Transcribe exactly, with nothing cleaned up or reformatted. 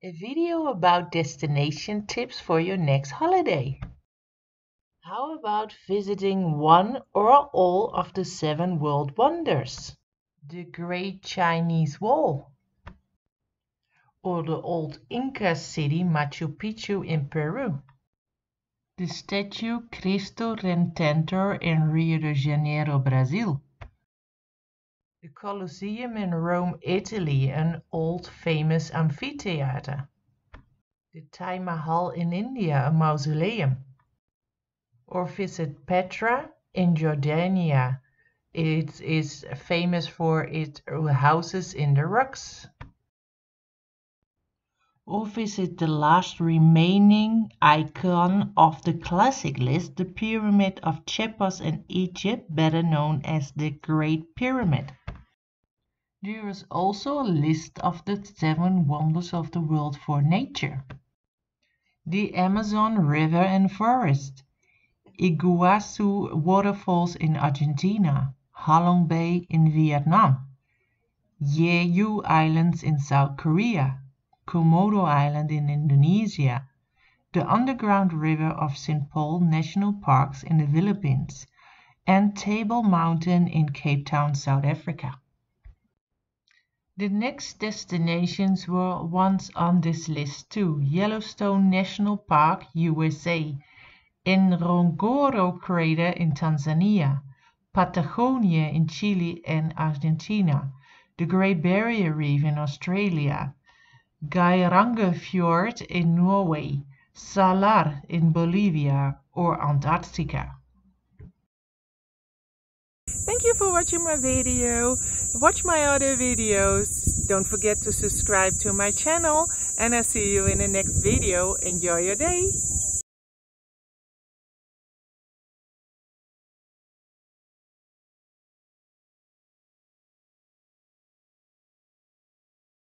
A video about destination tips for your next holiday. How about visiting one or all of the seven world wonders? The Great Chinese Wall, or the old Inca city Machu Picchu in Peru, the statue Cristo Redentor in Rio de Janeiro, Brazil, the Colosseum in Rome, Italy, an old famous amphitheater, the Taj Mahal in India, a mausoleum, or visit Petra in Jordania. It is famous for its houses in the rocks. Or visit the last remaining icon of the classic list, the Pyramid of Chepos in Egypt, better known as the Great Pyramid. There is also a list of the seven wonders of the world for nature. The Amazon River and forest, Iguazu waterfalls in Argentina, Halong Bay in Vietnam, Jeju Islands in South Korea, Komodo Island in Indonesia, the underground river of Saint Paul National Parks in the Philippines, and Table Mountain in Cape Town, South Africa. The next destinations were once on this list too: Yellowstone National Park, U S A, Ngorongoro crater in Tanzania, Patagonia in Chile and Argentina, the Great Barrier Reef in Australia, Geirangerfjord in Norway, Salar in Bolivia, or Antarctica. Thank you for watching my video. Watch my other videos. Don't forget to subscribe to my channel, and I'll see you in the next video. Enjoy your day.